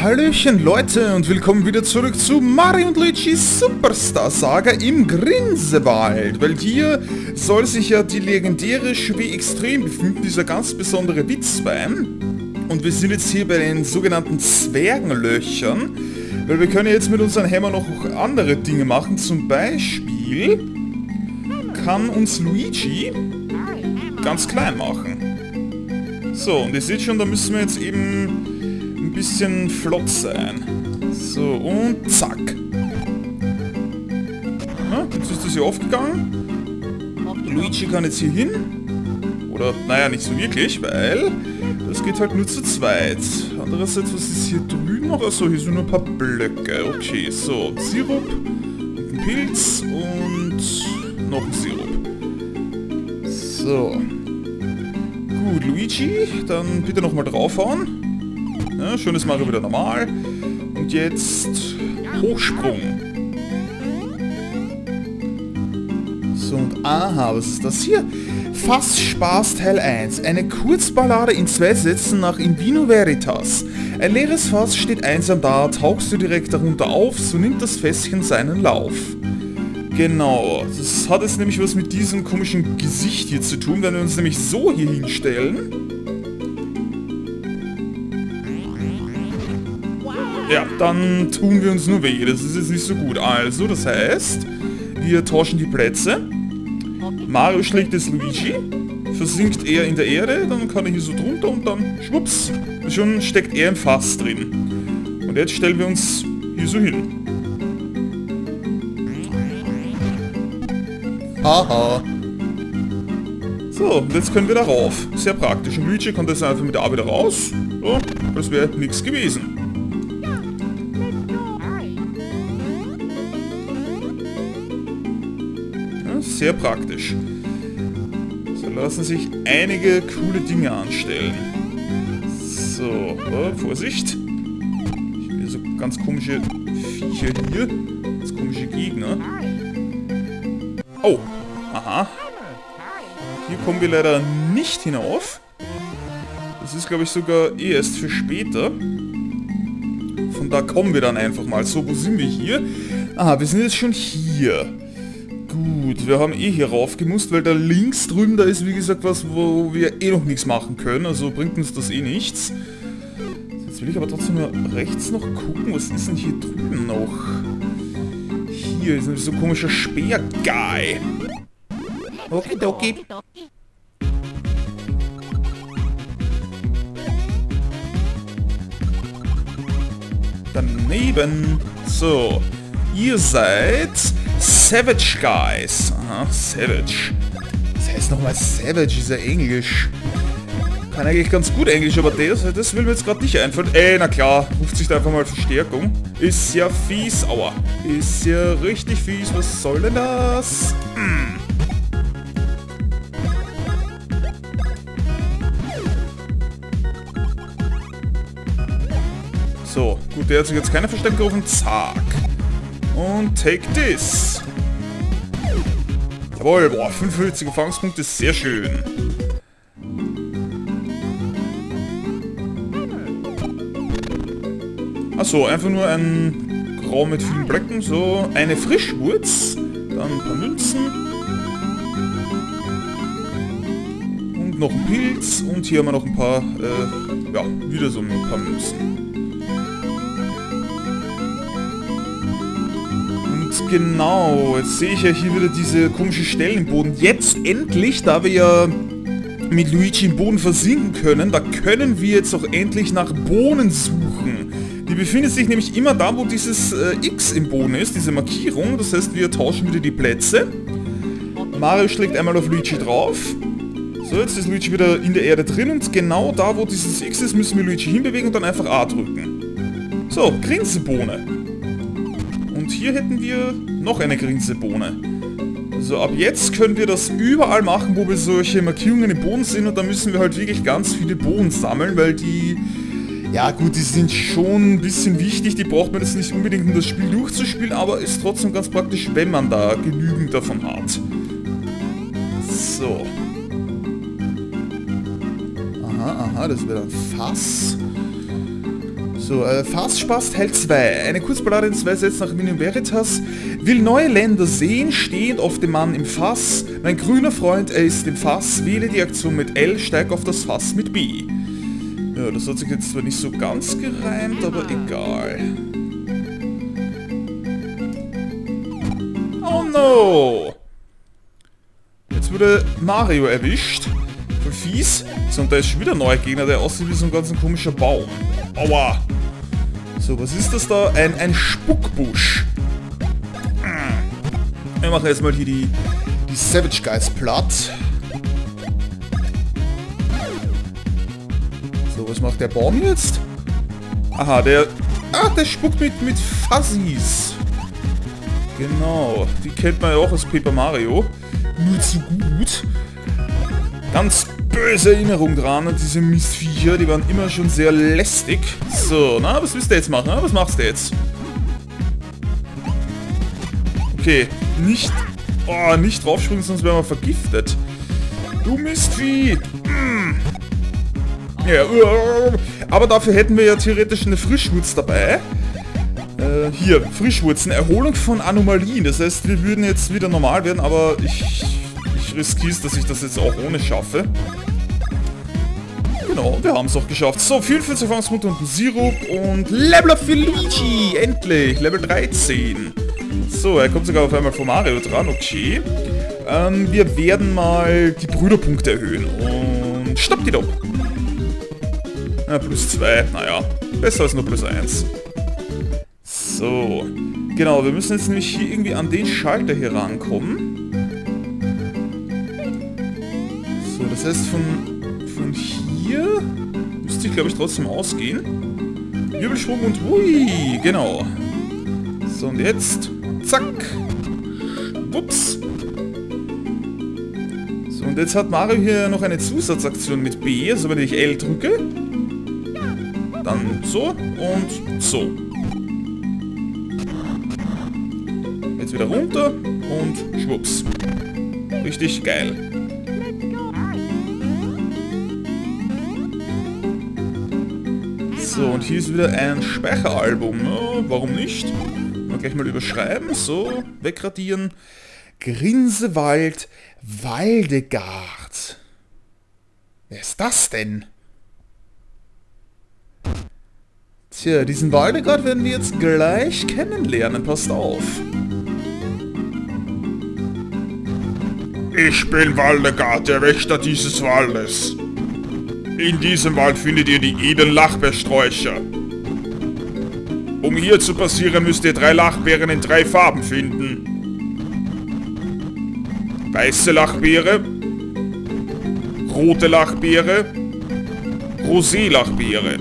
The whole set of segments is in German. Hallöchen Leute und willkommen wieder zurück zu Mario und Luigi Superstar Saga im Grinsewald, weil hier soll sich ja die legendäre Cuvée Extrem befinden, dieser ganz besondere Witzwein. Und wir sind jetzt hier bei den sogenannten Zwergenlöchern, weil wir können jetzt mit unserem Hammer noch andere Dinge machen. Zum Beispiel kann uns Luigi ganz klein machen. So, und ihr seht schon, da müssen wir jetzt eben ein bisschen flott sein. So, und zack. Na, jetzt ist das hier aufgegangen. Luigi kann jetzt hier hin. Oder, naja, nicht so wirklich, weil das geht halt nur zu zweit. Andererseits, was ist hier drüben noch? Achso, hier sind nur ein paar Blöcke. Okay, so, Sirup, ein Pilz und noch ein Sirup. So. Gut, Luigi, dann bitte nochmal draufhauen. Ja, schönes Mario wieder normal. Und jetzt Hochsprung. So, und aha, was ist das hier? Fass Spaß Teil 1. Eine Kurzballade in 2 Sätzen nach In Vino Veritas. Ein leeres Fass steht einsam da, tauchst du direkt darunter auf, so nimmt das Fässchen seinen Lauf. Genau, das hat jetzt nämlich was mit diesem komischen Gesicht hier zu tun, wenn wir uns nämlich so hier hinstellen. Ja, dann tun wir uns nur weh. Das ist jetzt nicht so gut. Also, das heißt, wir tauschen die Plätze. Mario schlägt jetzt Luigi. Versinkt er in der Erde. Dann kann er hier so drunter und dann schwupps. Und schon steckt er im Fass drin. Und jetzt stellen wir uns hier so hin. Haha. So, und jetzt können wir da rauf. Sehr praktisch. Und Luigi kommt jetzt einfach mit der A wieder raus. So, das wäre nichts gewesen. Sehr praktisch. So lassen sich einige coole Dinge anstellen. So, Vorsicht. Ich will so ganz komische Viecher hier. Ganz komische Gegner. Oh, aha. Hier kommen wir leider nicht hinauf. Das ist, glaube ich, sogar erst für später. Von da kommen wir dann einfach mal. So, wo sind wir hier? Aha, wir sind jetzt schon hier. Gut, wir haben eh hier rauf gemusst, weil da links drüben, da ist wie gesagt was, wo wir eh noch nichts machen können, also bringt uns das eh nichts. Jetzt will ich aber trotzdem nur rechts noch gucken, was ist denn hier drüben noch? Hier ist nämlich so ein komischer Speer-Guy. Okidoki. Daneben. So, ihr seid Savage Guys. Aha, Savage. Das heißt nochmal Savage, ist ja Englisch. Kann eigentlich ganz gut Englisch, aber das will mir jetzt gerade nicht einfallen. Ey, na klar, ruft sich da einfach mal Verstärkung. Ist ja fies, aua. Ist ja richtig fies, was soll denn das? Hm. So, gut, der hat sich jetzt keine Verstärkung gerufen. Zack. Und take this. Jawohl, boah, 55 Erfahrungspunkte, sehr schön. Achso, einfach nur ein Raum mit vielen Blöcken. So, eine Frischwurz. Dann ein paar Münzen. Und noch ein Pilz. Und hier haben wir noch ein paar, ja, wieder so ein paar Münzen. Genau, jetzt sehe ich ja hier wieder diese komischen Stellen im Boden. Jetzt endlich, da wir ja mit Luigi im Boden versinken können, da können wir jetzt auch endlich nach Bohnen suchen. Die befindet sich nämlich immer da, wo dieses X im Boden ist, diese Markierung. Das heißt, wir tauschen wieder die Plätze. Mario schlägt einmal auf Luigi drauf. So, jetzt ist Luigi wieder in der Erde drin und genau da, wo dieses X ist, müssen wir Luigi hinbewegen und dann einfach A drücken. So, Grinsebohne. Und hier hätten wir noch eine Grinsebohne. Also ab jetzt können wir das überall machen, wo wir solche Markierungen im Boden sind. Und da müssen wir halt wirklich ganz viele Bohnen sammeln, weil die... Ja gut, die sind schon ein bisschen wichtig. Die braucht man jetzt nicht unbedingt, um das Spiel durchzuspielen, aber ist trotzdem ganz praktisch, wenn man da genügend davon hat. So. Aha, aha, das wäre dann Fass. So, Fass Spaß Teil 2. Eine Kurzballade in 2 Sätzen nach In Vino Veritas. Will neue Länder sehen, stehend auf dem Mann im Fass. Mein grüner Freund, er ist im Fass. Wähle die Aktion mit L, steig auf das Fass mit B. Ja, das hat sich jetzt zwar nicht so ganz gereimt, aber egal. Oh no! Jetzt wurde Mario erwischt. Voll fies. So, und da ist schon wieder ein neuer Gegner, der aussieht wie so ein ganz komischer Baum. Aua! So, was ist das da? Ein Spuckbusch. Wir machen jetzt mal hier die Savage Guys platt. So, was macht der Baum jetzt? Aha, der... Ah, der spuckt mit Fuzzies. Genau, die kennt man ja auch aus Paper Mario. Nur zu gut. Ganz böse Erinnerung dran an diese Mistviecher, die waren immer schon sehr lästig. So, na, was willst du jetzt machen? Na? Was machst du jetzt? Okay, nicht... Oh, nicht draufspringen, sonst wären wir vergiftet. Du Mistvieh! Ja, aber dafür hätten wir ja theoretisch eine Frischwurz dabei. Hier, Frischwurzen, Erholung von Anomalien. Das heißt, wir würden jetzt wieder normal werden, aber ich riskiere es, dass ich das jetzt auch ohne schaffe. Genau, wir haben es auch geschafft. So, 44 Erfahrungspunkte und ein Sirup und Level Up für Luigi, endlich, Level 13. So, er kommt sogar auf einmal von Mario dran, okay. Wir werden mal die Brüderpunkte erhöhen und stopp die doch. Na, plus 2, naja, besser als nur plus 1. So, genau, wir müssen jetzt nämlich hier irgendwie an den Schalter hier rankommen. So, das heißt von hier müsste ich, glaube ich, trotzdem ausgehen. Wirbelsprung und hui, genau. So, und jetzt, zack, wups. So, und jetzt hat Mario hier noch eine Zusatzaktion mit B, also wenn ich L drücke, dann so und so. Wieder runter und schwupps. Richtig geil. So, und hier ist wieder ein Speicheralbum. Ja, warum nicht? Mal gleich mal überschreiben. So, wegradieren. Grinsewald, Waldegard. Wer ist das denn? Tja, diesen Waldegard werden wir jetzt gleich kennenlernen. Passt auf. Ich bin Waldegard, der Wächter dieses Waldes. In diesem Wald findet ihr die edlen Lachbeersträucher. Um hier zu passieren, müsst ihr 3 Lachbeeren in 3 Farben finden. Weiße Lachbeere, rote Lachbeere, rosé Lachbeere.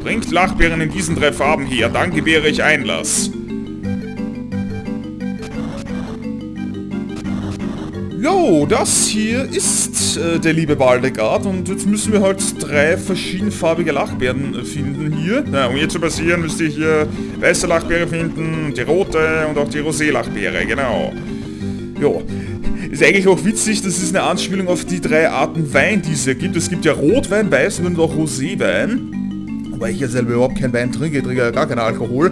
Bringt Lachbeeren in diesen 3 Farben her, dann gewähre ich Einlass. Jo, das hier ist der liebe Waldegard und jetzt müssen wir halt 3 verschiedenfarbige Lachbeeren finden hier. Ja, um hier zu passieren, müsste ich hier weiße Lachbeere finden, die rote und auch die Rosé-Lachbeere, genau. Jo, ist eigentlich auch witzig, das ist eine Anspielung auf die 3 Arten Wein, die es hier gibt. Es gibt ja Rotwein, Weißwein und auch Roséwein. Wobei ich ja selber überhaupt keinen Wein trinke, ich trinke ja gar keinen Alkohol.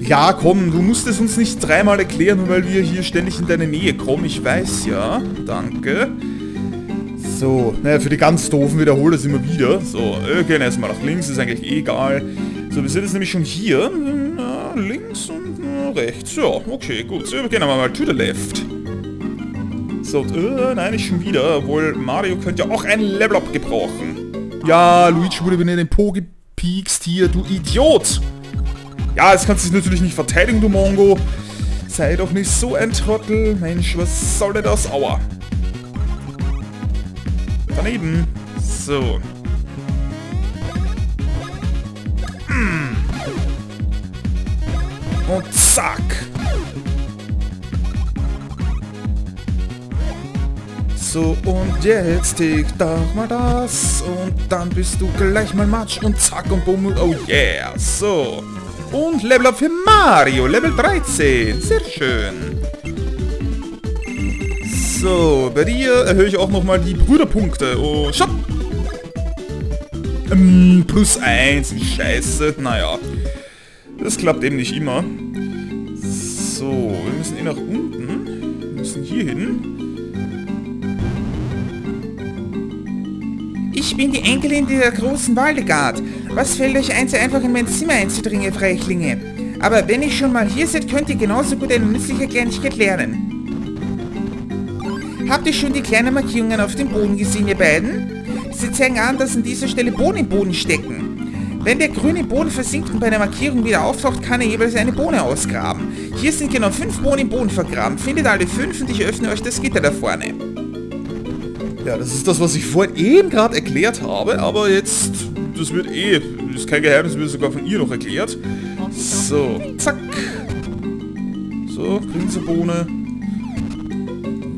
Ja, komm, du musst es uns nicht 3-mal erklären, nur weil wir hier ständig in deine Nähe kommen. Ich weiß ja. Danke. So, naja, für die ganz Doofen wiederhole das immer wieder. So, okay, erstmal nach links, ist eigentlich egal. So, wir sind jetzt nämlich schon hier. Na, links und rechts. Ja, okay, gut. So, wir gehen aber mal to the left. So, und, nein, nicht schon wieder. Obwohl, Mario könnte ja auch ein Level-Up gebrauchen. Ja, Luigi wurde mir in den Po gepiekst hier, du Idiot! Ja, jetzt kannst du dich natürlich nicht verteidigen, du Mongo. Sei doch nicht so ein Trottel. Mensch, was soll denn das? Aua. Daneben. So. Und zack. So, und jetzt tick doch mal das. Und dann bist du gleich mal Matsch. Und zack und bumm. Oh yeah. So. Und Level Up für Mario, Level 13. Sehr schön. So, bei dir erhöhe ich auch nochmal die Brüderpunkte. Oh, stopp. +1, wie scheiße. Naja, das klappt eben nicht immer. So, wir müssen eh nach unten. Wir müssen hier hin. Ich bin die Enkelin der großen Waldegard. Was fällt euch ein, so einfach in mein Zimmer einzudringen, ihr Freichlinge? Aber wenn ihr schon mal hier seid, könnt ihr genauso gut eine nützliche Kleinigkeit lernen. Habt ihr schon die kleinen Markierungen auf dem Boden gesehen, ihr beiden? Sie zeigen an, dass an dieser Stelle Bohnen im Boden stecken. Wenn der grüne Boden versinkt und bei der Markierung wieder auftaucht, kann er jeweils eine Bohne ausgraben. Hier sind genau 5 Bohnen im Boden vergraben. Findet alle 5 und ich öffne euch das Gitter da vorne. Ja, das ist das, was ich vorhin eben gerade erklärt habe, aber jetzt... Das wird eh... Das ist kein Geheimnis, das wird sogar von ihr noch erklärt. So, zack. So, Grinsebohne.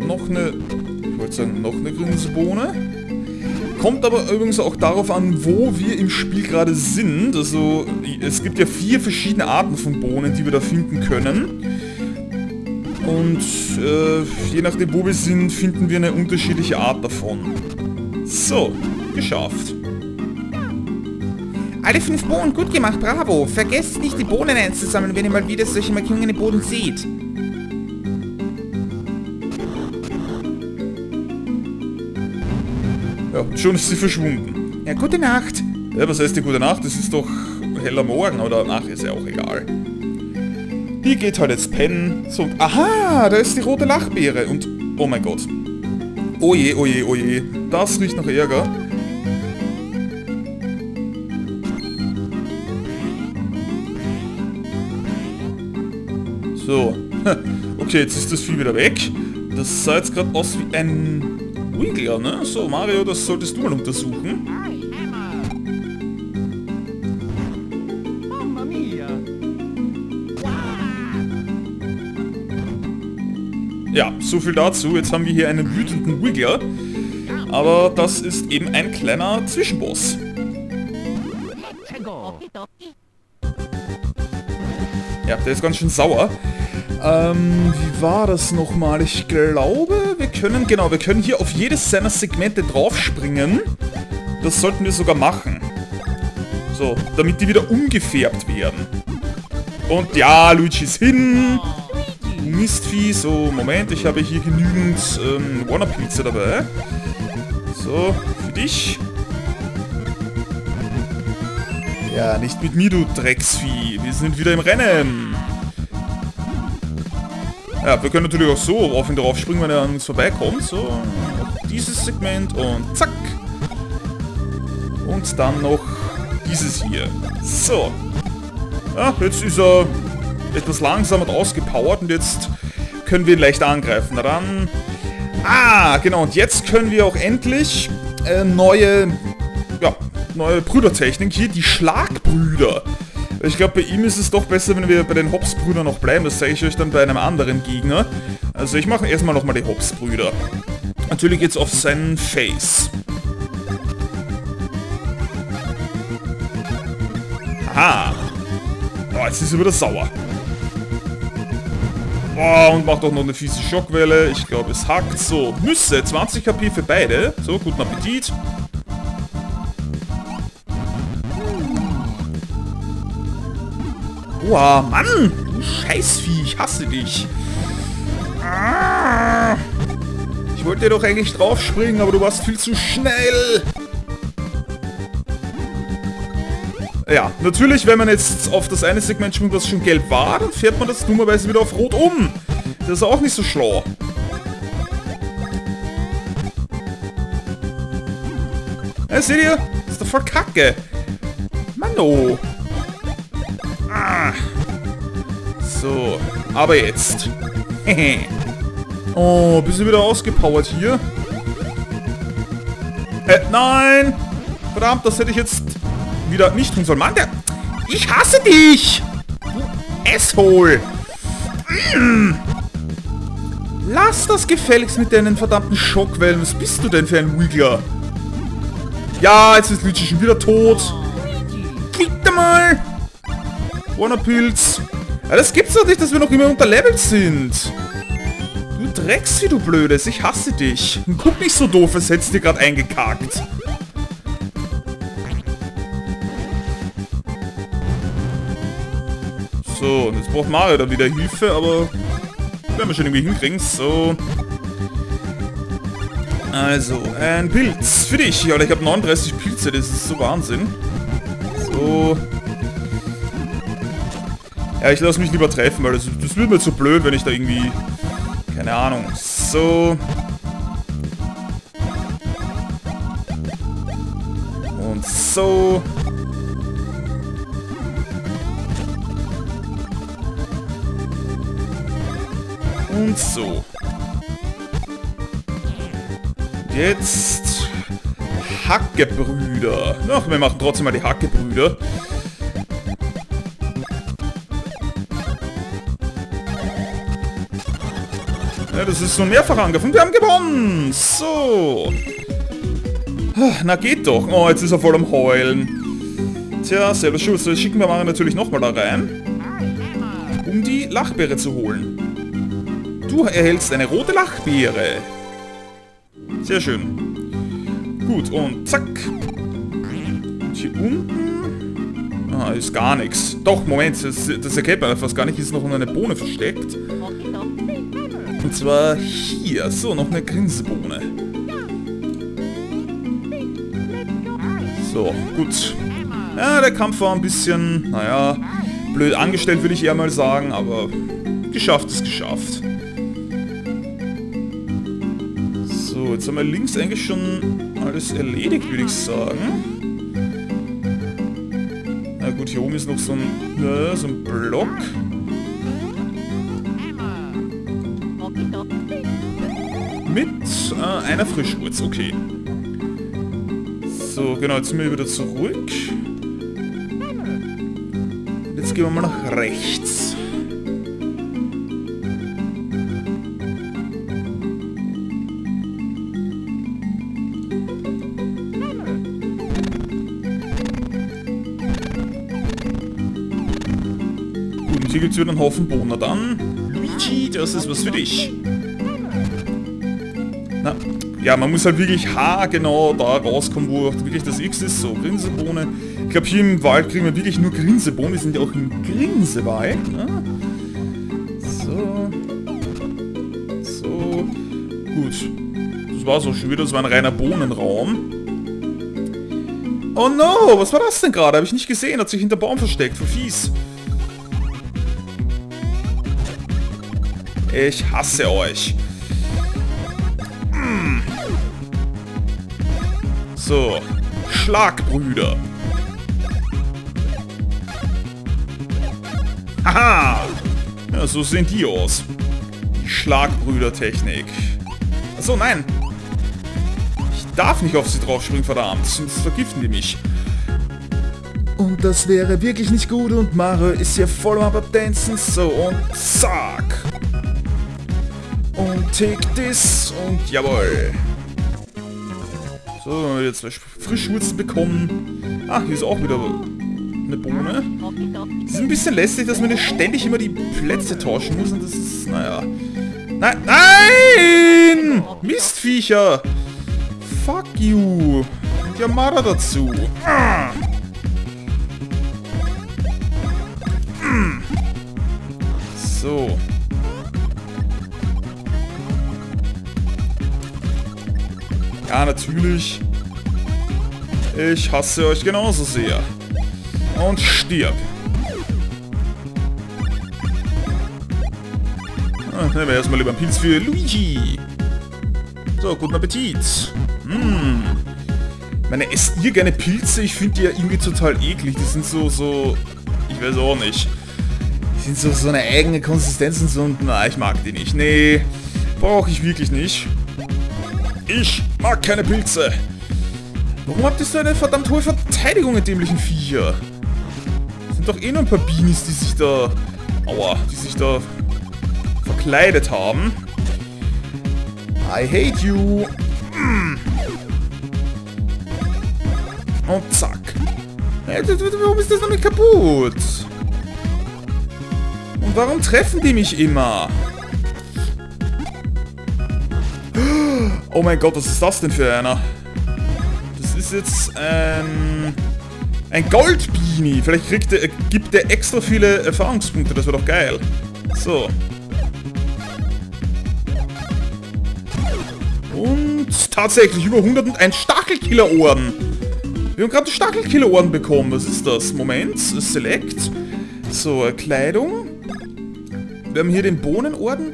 Noch eine, ich wollte sagen, noch eine Grinsebohne. Kommt aber übrigens auch darauf an, wo wir im Spiel gerade sind. Also es gibt ja 4 verschiedene Arten von Bohnen, die wir da finden können. Und je nachdem, wo wir sind, finden wir eine unterschiedliche Art davon. So, geschafft. Alle 5 Bohnen, gut gemacht, bravo. Vergesst nicht, die Bohnen einzusammeln, wenn ihr mal wieder solche Markierungen im Boden seht. Ja, schon ist sie verschwunden. Ja, gute Nacht. Ja, was heißt die gute Nacht? Das ist doch heller Morgen, oder Nacht ist ja auch egal. Die geht halt jetzt pennen. So, aha, da ist die rote Lachbeere. Und, oh mein Gott. Oje, oje, oje. Das riecht nach Ärger. So. Okay, jetzt ist das Vieh wieder weg. Das sah jetzt gerade aus wie ein... Wiggler, ne? So, Mario, das solltest du mal untersuchen. Ja, so viel dazu. Jetzt haben wir hier einen wütenden Wiggler. Aber das ist eben ein kleiner Zwischenboss. Ja, der ist ganz schön sauer. Wie war das nochmal? Ich glaube, wir können, genau, wir können hier auf jedes seiner Segmente draufspringen. Das sollten wir sogar machen. So, damit die wieder umgefärbt werden. Und ja, Luigi ist hin. Mistvieh, so, Moment, ich habe hier genügend Warner-Pilze dabei. So, für dich. Ja, nicht mit mir, du Drecksvieh. Wir sind wieder im Rennen. Ja, wir können natürlich auch so auf ihn drauf springen, wenn er an uns vorbeikommt. So, dieses Segment und zack. Und dann noch dieses hier. So. Ja, jetzt ist er etwas langsamer und ausgepowert und jetzt können wir ihn leicht angreifen. Na dann. Ah, genau. Und jetzt können wir auch endlich neue Brüdertechnik. Hier die Schlagbrüder. Ich glaube, bei ihm ist es doch besser, wenn wir bei den Hopsbrüdern noch bleiben. Das zeige ich euch dann bei einem anderen Gegner. Also ich mache erstmal nochmal die Hopsbrüder. Natürlich jetzt auf seinen Face. Aha. Oh, jetzt ist er wieder sauer. Oh, und macht auch noch eine fiese Schockwelle. Ich glaube, es hackt. So, Nüsse. 20 HP für beide. So, guten Appetit. Oha, Mann! Du Scheißvieh, ich hasse dich! Ah, ich wollte dir doch eigentlich draufspringen, aber du warst viel zu schnell! Ja, natürlich, wenn man jetzt auf das eine Segment springt, was schon gelb war, dann fährt man das dummerweise wieder auf rot um! Das ist auch nicht so schlau. Ja, seht ihr? Das ist doch voll Kacke! Mann, oh! So, aber jetzt. Oh, bist du wieder ausgepowert hier? Nein! Verdammt, das hätte ich jetzt wieder nicht tun sollen. Mann, der... Ich hasse dich! Du Asshole! Lass das gefälligst mit deinen verdammten Schockwellen. Was bist du denn für ein Wiggler? Ja, jetzt ist Luigi schon wieder tot. Klickt da mal! Warner-Pilz. Ja, das gibt's doch nicht, dass wir noch immer unterlevelt sind. Du Drecksvieh, du Blödes. Ich hasse dich. Und guck nicht so doof, als hättest du dir gerade eingekackt. So, und jetzt braucht Mario dann wieder Hilfe, aber werden wir schon irgendwie hinkriegen. So. Also, ein Pilz für dich. Ja, ich habe 39 Pilze, das ist so Wahnsinn. So. Ja, ich lasse mich lieber treffen, weil das wird mir zu blöd, wenn ich da irgendwie... Keine Ahnung. So. Und so. Und so. Jetzt Hackebrüder. Ach, wir machen trotzdem mal die Hackebrüder. Ja, das ist so mehrfach angegriffen. Wir haben gewonnen. So. Na geht doch. Oh, jetzt ist er voll am Heulen. Tja, selber Schuld. Das schicken wir Mario natürlich nochmal da rein. Um die Lachbeere zu holen. Du erhältst eine rote Lachbeere. Sehr schön. Gut, und zack. Und hier unten... Ah, ist gar nichts. Doch, Moment, das erkennt man fast gar nicht. Hier ist noch eine Bohne versteckt. Und zwar hier. So, noch eine Grinsebohne. So, gut. Ja, der Kampf war ein bisschen, naja, blöd angestellt, würde ich eher mal sagen. Aber geschafft ist geschafft. So, jetzt haben wir links eigentlich schon alles erledigt, würde ich sagen. Na gut, hier oben ist noch so ein Block. Mit einer Frischwurz, okay. So, genau, jetzt sind wir wieder zurück. Jetzt gehen wir mal nach rechts. Hier gibt es wieder einen Haufen Bohnen. Dann, Luigi, das ist was für dich. Na, ja, man muss halt wirklich haargenau da rauskommen, wo wirklich das X ist. So, Grinsebohne. Ich glaube, hier im Wald kriegen wir wirklich nur Grinsebohnen. Wir sind ja auch im Grinsewald. So. So. Gut. Das war's auch schon wieder. Das war ein reiner Bohnenraum. Oh no, was war das denn gerade? Habe ich nicht gesehen. Hat sich hinter Baum versteckt. Voll fies. Ich hasse euch. So. Schlagbrüder. Haha. Ja, so sehen die aus. Die Schlagbrüder-Technik. Achso, nein. Ich darf nicht auf sie draufspringen, verdammt. Sonst vergiften die mich. Und das wäre wirklich nicht gut. Und Mario ist hier voll am Abdancen. So, und zack. Und take this und jawohl. So, haben wir jetzt Frischwurzen bekommen. Ach, hier ist auch wieder eine Bohne. Es ist ein bisschen lästig, dass man ständig immer die Plätze tauschen muss. Und das ist, naja... Nein! Nein! Mistviecher! Fuck you! Und Yamada dazu. So. Ja, natürlich. Ich hasse euch genauso sehr. Und stirb. Ah, nehmen wir erstmal lieber einen Pilz für Luigi. So, guten Appetit. Ich meine, esst ihr gerne Pilze? Ich finde die ja irgendwie total eklig. Die sind so... Ich weiß auch nicht. Die sind so eine eigene Konsistenz und so... Na, ich mag die nicht. Nee, brauche ich wirklich nicht. Ich mag keine Pilze. Warum habt ihr so eine verdammt hohe Verteidigung, ihr dämlichen Viecher? Das sind doch eh nur ein paar Beanies, die sich da... Aua, die sich da verkleidet haben. I hate you. Und zack. Warum ist das damit kaputt? Und warum treffen die mich immer? Oh mein Gott, was ist das denn für einer? Das ist jetzt ein Goldbeanie. Vielleicht kriegt er Gibt der extra viele Erfahrungspunkte, das wäre doch geil. So. Und tatsächlich über 101 Stachelkiller-Orden. Wir haben gerade die Stachelkiller-Orden bekommen. Was ist das? Moment, Select. So, Kleidung. Wir haben hier den Bohnenorden.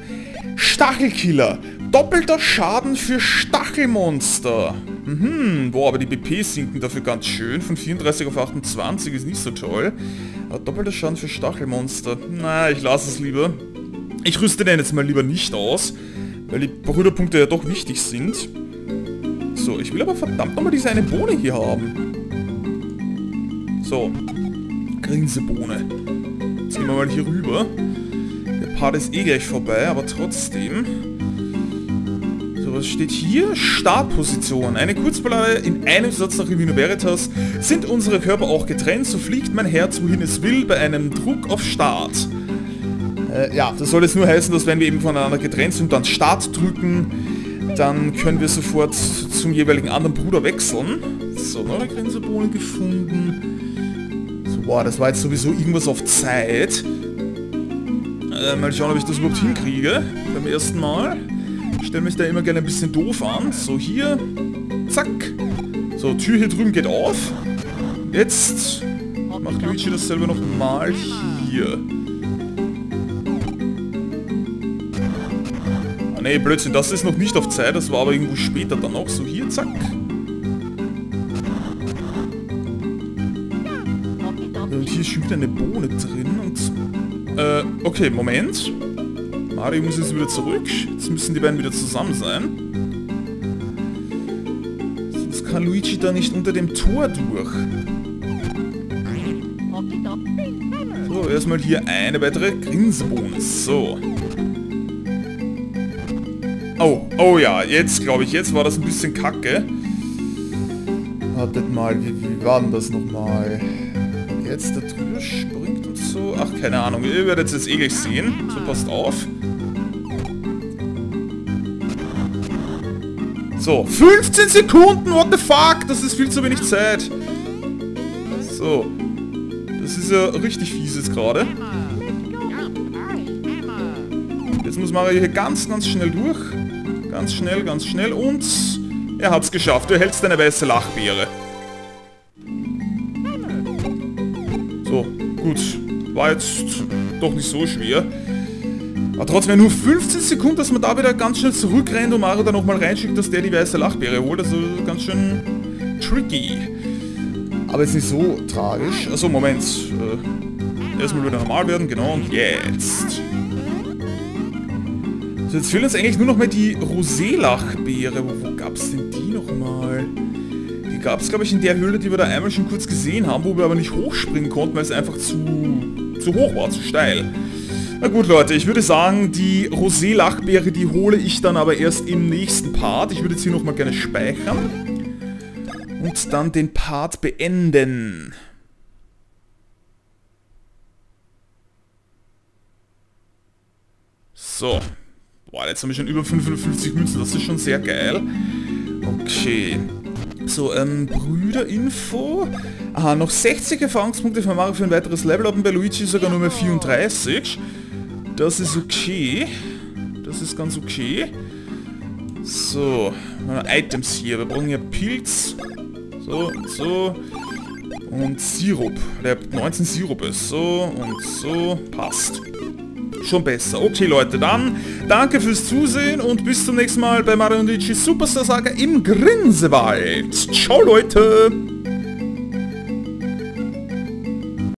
Stachelkiller. Doppelter Schaden für Stachelmonster. Mhm, boah, aber die BP sinken dafür ganz schön. Von 34 auf 28 ist nicht so toll. Aber doppelter Schaden für Stachelmonster. Na, ich lasse es lieber. Ich rüste den jetzt mal lieber nicht aus. Weil die Brüderpunkte ja doch wichtig sind. So, ich will aber verdammt nochmal diese eine Bohne hier haben. So. Grinsebohne. Jetzt gehen wir mal hier rüber. Der Part ist eh gleich vorbei, aber trotzdem. So, was steht hier? Startposition. Eine Kurzballade in einem Satz nach In Vino Veritas. Sind unsere Körper auch getrennt, so fliegt mein Herz, wohin es will, bei einem Druck auf Start. Ja, das soll jetzt nur heißen, dass wenn wir eben voneinander getrennt sind, dann Start drücken, dann können wir sofort zum jeweiligen anderen Bruder wechseln. So, noch eine Grinsebohne gefunden. So, boah, das war jetzt sowieso irgendwas auf Zeit. Mal schauen, ob ich das überhaupt hinkriege beim ersten Mal. Ich stelle mich da immer gerne ein bisschen doof an. So, hier. Zack. So, Tür hier drüben geht auf. Jetzt macht Luigi dasselbe nochmal hier. Nee, Blödsinn, das ist noch nicht auf Zeit, das war aber irgendwo später dann noch. So, hier, zack. Und hier ist schon wieder eine Bohne drin und... okay, Moment. Mario muss jetzt wieder zurück. Jetzt müssen die beiden wieder zusammen sein. Sonst kann Luigi da nicht unter dem Tor durch. So, erstmal hier eine weitere Grinsebohne. So. Oh ja, jetzt glaube ich, jetzt war das ein bisschen kacke. Wartet mal, wie war denn das nochmal? Jetzt da drüber springt und so. Ach, keine Ahnung, ihr werdet es jetzt eh gleich sehen. So, passt auf. So, 15 Sekunden, what the fuck? Das ist viel zu wenig Zeit. So. Das ist ja richtig fies jetzt gerade. Jetzt muss Mario hier ganz schnell durch. Ganz schnell und er hat's geschafft. Du erhältst eine weiße Lachbeere. So, gut. War jetzt doch nicht so schwer. Aber trotzdem nur 15 Sekunden, dass man da wieder ganz schnell zurückrennt und Mario da nochmal reinschickt, dass der die weiße Lachbeere holt. Also ganz schön tricky. Aber jetzt nicht so tragisch. Also Moment. Erstmal wieder normal werden, genau. Und jetzt... So, jetzt fehlen uns eigentlich nur noch mal die Rosé-Lachbeere. Wo gab's denn die nochmal? Die gab's, glaube ich, in der Höhle, die wir da einmal schon kurz gesehen haben, wo wir aber nicht hochspringen konnten, weil es einfach zu hoch war, zu steil. Na gut, Leute, ich würde sagen, die Rosé-Lachbeere, die hole ich dann aber erst im nächsten Part. Ich würde jetzt hier nochmal gerne speichern. Und dann den Part beenden. So. Boah, jetzt haben wir schon über 550 Münzen, das ist schon sehr geil. Okay. So, Brüderinfo. Aha, noch 60 Erfahrungspunkte für Mario für ein weiteres Level-Up und bei Luigi sogar nur mehr 34. Das ist okay. Das ist ganz okay. So, Items hier. Wir brauchen ja Pilz. So, und so. Und Sirup. Der 19 Sirup ist. So und so. Passt. Schon besser. Okay, Leute, dann danke fürs Zusehen und bis zum nächsten Mal bei Mario und Luigi Superstar Saga im Grinsewald. Ciao, Leute!